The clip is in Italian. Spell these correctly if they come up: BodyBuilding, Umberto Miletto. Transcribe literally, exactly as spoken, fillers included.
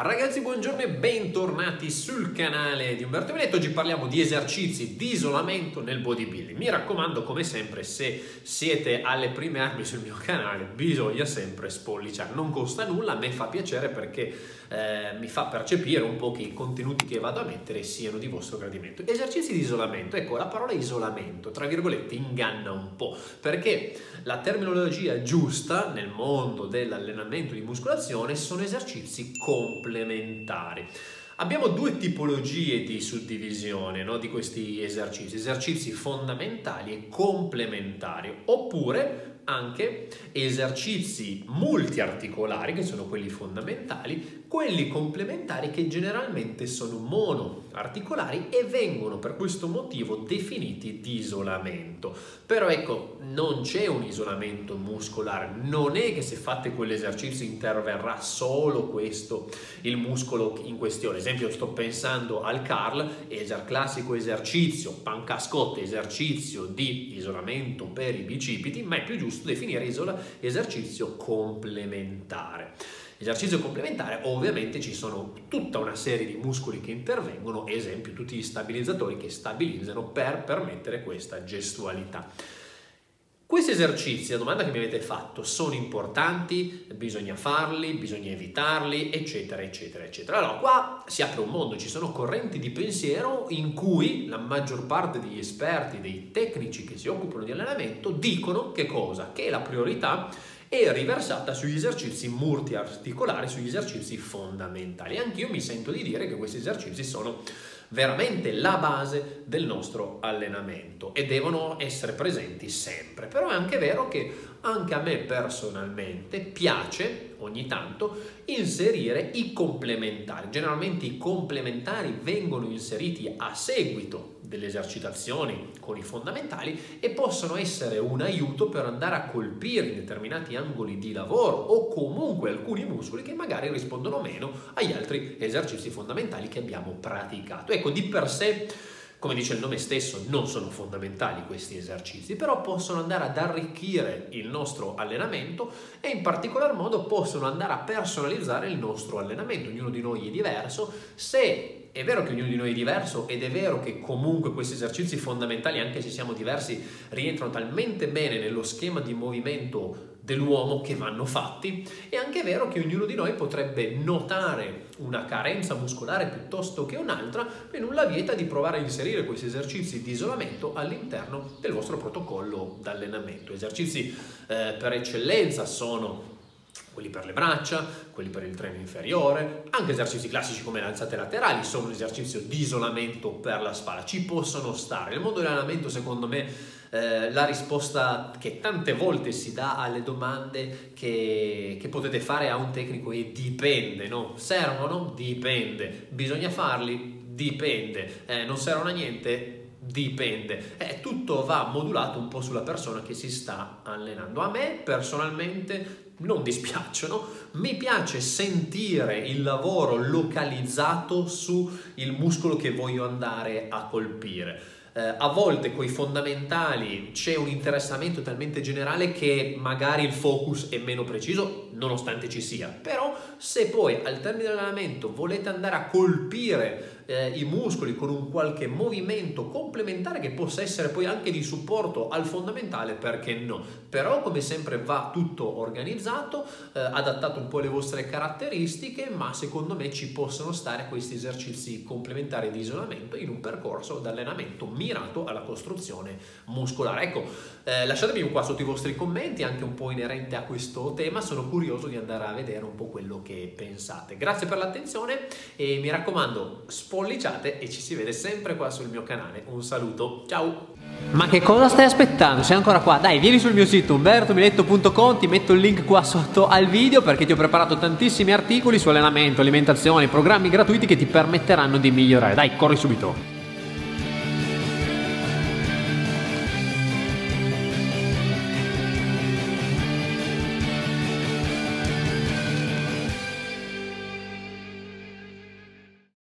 Ragazzi, buongiorno e bentornati sul canale di Umberto Miletto. Oggi parliamo di esercizi di isolamento nel bodybuilding. Mi raccomando, come sempre, se siete alle prime armi sul mio canale, bisogna sempre spollicciare. Non costa nulla, a me fa piacere perché eh, mi fa percepire un po' che i contenuti che vado a mettere siano di vostro gradimento. Esercizi di isolamento. Ecco, la parola isolamento, tra virgolette, inganna un po', perché la terminologia giusta nel mondo dell'allenamento di muscolazione sono esercizi complessi. Abbiamo due tipologie di suddivisione, no, di questi esercizi, esercizi fondamentali e complementari, oppure anche esercizi multiarticolari, che sono quelli fondamentali, quelli complementari che generalmente sono monoarticolari e vengono per questo motivo definiti di isolamento. Però ecco, non c'è un isolamento muscolare, non è che se fate quell'esercizio interverrà solo questo, il muscolo in questione. Ad esempio, sto pensando al curl, eser classico esercizio, panca scotta, esercizio di isolamento per i bicipiti, ma è più giusto definire isola esercizio complementare. Esercizio complementare, ovviamente ci sono tutta una serie di muscoli che intervengono, ad esempio tutti gli stabilizzatori che stabilizzano per permettere questa gestualità. Questi esercizi, la domanda che mi avete fatto, sono importanti? Bisogna farli? Bisogna evitarli? Eccetera, eccetera, eccetera. Allora, qua si apre un mondo, ci sono correnti di pensiero in cui la maggior parte degli esperti, dei tecnici che si occupano di allenamento, dicono che cosa? Che la priorità è riversata sugli esercizi multiarticolari, sugli esercizi fondamentali. Anch'io mi sento di dire che questi esercizi sono veramente la base del nostro allenamento e devono essere presenti sempre. Però è anche vero che anche a me personalmente piace ogni tanto inserire i complementari. Generalmente i complementari vengono inseriti a seguito delle esercitazioni con i fondamentali e possono essere un aiuto per andare a colpire determinati angoli di lavoro o comunque alcuni muscoli che magari rispondono meno agli altri esercizi fondamentali che abbiamo praticato. Ecco, di per sé, come dice il nome stesso, non sono fondamentali questi esercizi, però possono andare ad arricchire il nostro allenamento e in particolar modo possono andare a personalizzare il nostro allenamento. Ognuno di noi è diverso. Se è vero che ognuno di noi è diverso ed è vero che comunque questi esercizi fondamentali, anche se siamo diversi, rientrano talmente bene nello schema di movimento dell'uomo che vanno fatti, è anche vero che ognuno di noi potrebbe notare una carenza muscolare piuttosto che un'altra e nulla vieta di provare a inserire questi esercizi di isolamento all'interno del vostro protocollo d'allenamento. Esercizi eh, per eccellenza sono quelli per le braccia, quelli per il treno inferiore, anche esercizi classici come alzate laterali sono un esercizio di isolamento per la spalla, ci possono stare. Nel mondo dell'allenamento, secondo me, eh, la risposta che tante volte si dà alle domande che, che potete fare a un tecnico è dipende, no? Servono? Dipende. Bisogna farli? Dipende. Eh, non servono a niente? Dipende. Eh, tutto va modulato un po' sulla persona che si sta allenando. A me personalmente non dispiacciono, mi piace sentire il lavoro localizzato sul muscolo che voglio andare a colpire. Eh, a volte con i fondamentali c'è un interessamento talmente generale che magari il focus è meno preciso, nonostante ci sia. Però se poi al termine dell'allenamento volete andare a colpire Eh, i muscoli con un qualche movimento complementare che possa essere poi anche di supporto al fondamentale, perché no? Però come sempre va tutto organizzato, eh, adattato un po' alle vostre caratteristiche, ma secondo me ci possono stare questi esercizi complementari di isolamento in un percorso d'allenamento mirato alla costruzione muscolare. Ecco, eh, lasciatemi qua sotto i vostri commenti anche un po' inerente a questo tema, sono curioso di andare a vedere un po' quello che pensate. Grazie per l'attenzione e mi raccomando, sport Polliciate e ci si vede sempre qua sul mio canale. Un saluto, ciao! Ma che cosa stai aspettando? Sei ancora qua? Dai, vieni sul mio sito umberto miletto punto com, ti metto il link qua sotto al video perché ti ho preparato tantissimi articoli su allenamento, alimentazione, programmi gratuiti che ti permetteranno di migliorare. Dai, corri subito!